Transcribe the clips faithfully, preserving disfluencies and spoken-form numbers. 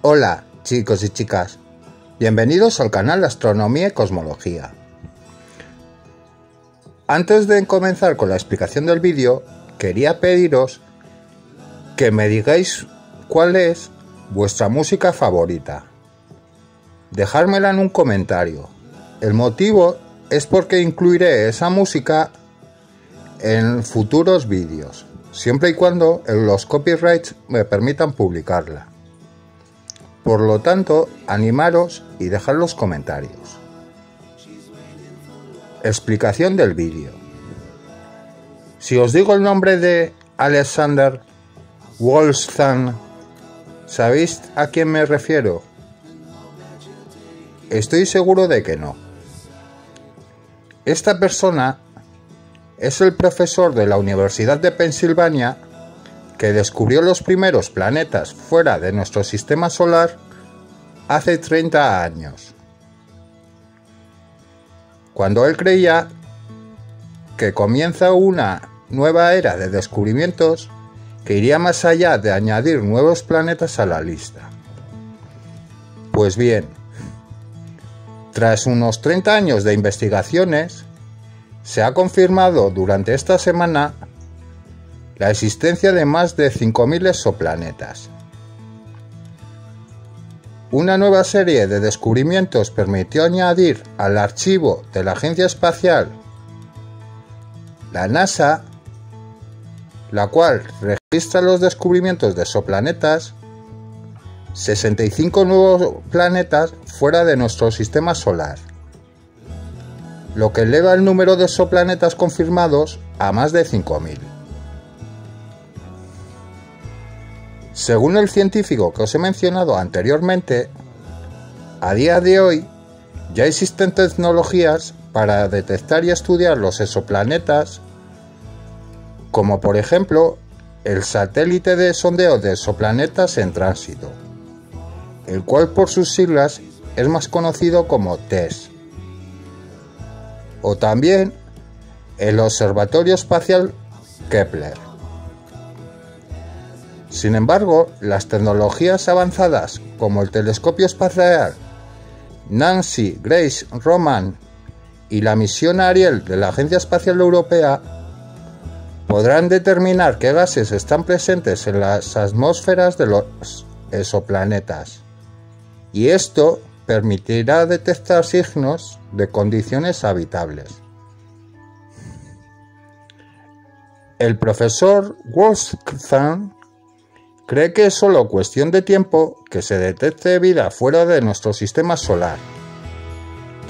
Hola, chicos y chicas. Bienvenidos al canal Astronomía y Cosmología. Antes de comenzar con la explicación del vídeo, quería pediros que me digáis cuál es vuestra música favorita. Dejármela en un comentario. El motivo es porque incluiré esa música en futuros vídeos, siempre y cuando los copyrights me permitan publicarla. Por lo tanto, animaros y dejad los comentarios. Explicación del vídeo. Si os digo el nombre de Alexander Wolfstein, ¿sabéis a quién me refiero? Estoy seguro de que no. Esta persona es el profesor de la Universidad de Pensilvania que descubrió los primeros planetas fuera de nuestro sistema solar hace treinta años, cuando él creía que comienza una nueva era de descubrimientos que iría más allá de añadir nuevos planetas a la lista. Pues bien, tras unos treinta años de investigaciones, se ha confirmado durante esta semana la existencia de más de cinco mil exoplanetas. Una nueva serie de descubrimientos permitió añadir al archivo de la Agencia Espacial, la NASA, la cual registra los descubrimientos de exoplanetas, sesenta y cinco nuevos planetas fuera de nuestro sistema solar, lo que eleva el número de exoplanetas confirmados a más de cinco mil. Según el científico que os he mencionado anteriormente, a día de hoy ya existen tecnologías para detectar y estudiar los exoplanetas, como por ejemplo el satélite de sondeo de exoplanetas en tránsito, el cual por sus siglas es más conocido como TESS, o también el Observatorio Espacial Kepler. Sin embargo, las tecnologías avanzadas como el telescopio espacial Nancy Grace Roman y la misión Ariel de la Agencia Espacial Europea podrán determinar qué gases están presentes en las atmósferas de los exoplanetas, y esto permitirá detectar signos de condiciones habitables. El profesor Wolfstein cree que es solo cuestión de tiempo que se detecte vida fuera de nuestro sistema solar,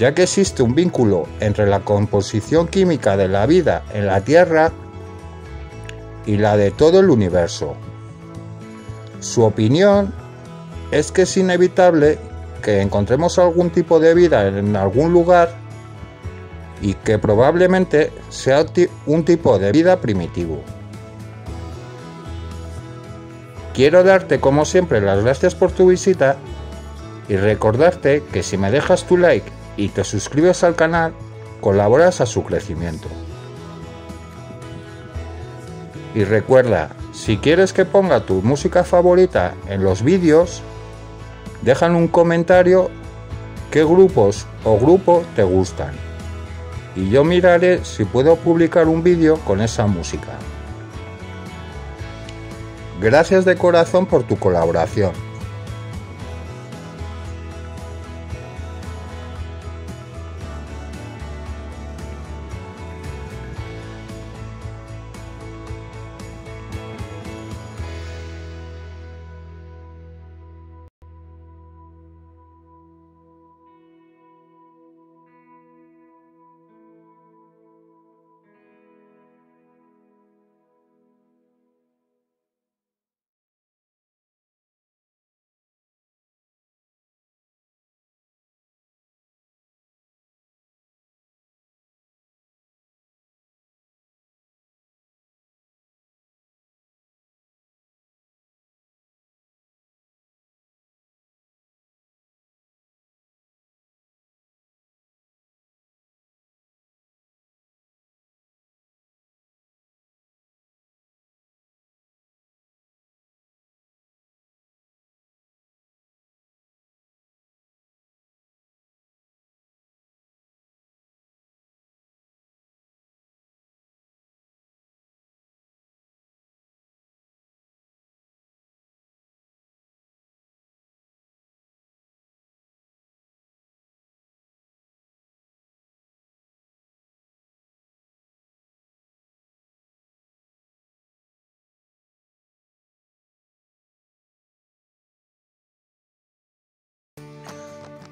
ya que existe un vínculo entre la composición química de la vida en la Tierra y la de todo el universo. Su opinión es que es inevitable que encontremos algún tipo de vida en algún lugar y que probablemente sea un tipo de vida primitivo. Quiero darte como siempre las gracias por tu visita y recordarte que si me dejas tu like y te suscribes al canal, colaboras a su crecimiento. Y recuerda, si quieres que ponga tu música favorita en los vídeos, deja en un comentario qué grupos o grupo te gustan, y yo miraré si puedo publicar un vídeo con esa música. Gracias de corazón por tu colaboración.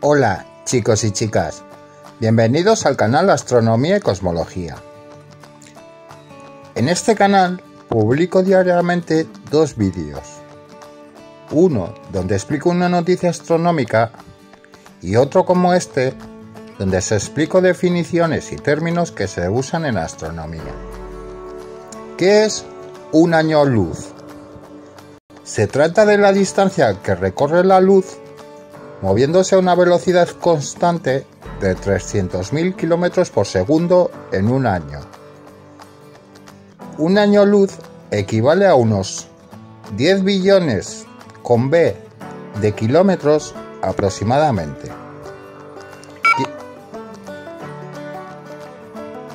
Hola, chicos y chicas. Bienvenidos al canal Astronomía y Cosmología. En este canal publico diariamente dos vídeos. Uno donde explico una noticia astronómica y otro como este donde se explico definiciones y términos que se usan en astronomía. ¿Qué es un año luz? Se trata de la distancia que recorre la luz moviéndose a una velocidad constante de trescientos mil kilómetros por segundo en un año. Un año luz equivale a unos diez billones con B de kilómetros aproximadamente.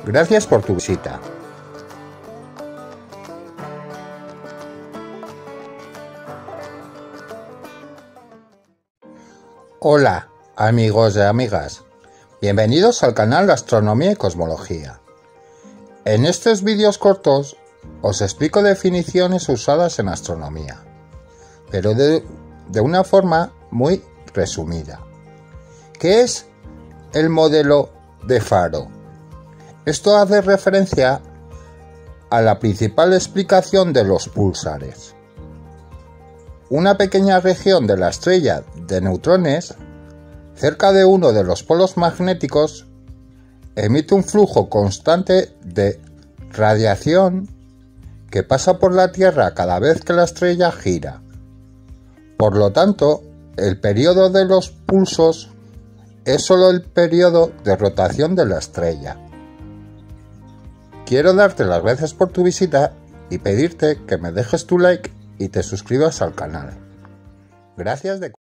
Gracias por tu visita. Hola, amigos y amigas. Bienvenidos al canal Astronomía y Cosmología. En estos vídeos cortos os explico definiciones usadas en astronomía, pero de, de una forma muy resumida. ¿Qué es el modelo de faro? Esto hace referencia a la principal explicación de los púlsares. Una pequeña región de la estrella de neutrones, cerca de uno de los polos magnéticos, emite un flujo constante de radiación que pasa por la Tierra cada vez que la estrella gira. Por lo tanto, el periodo de los pulsos es solo el periodo de rotación de la estrella. Quiero darte las gracias por tu visita y pedirte que me dejes tu like y te suscribas al canal. Gracias de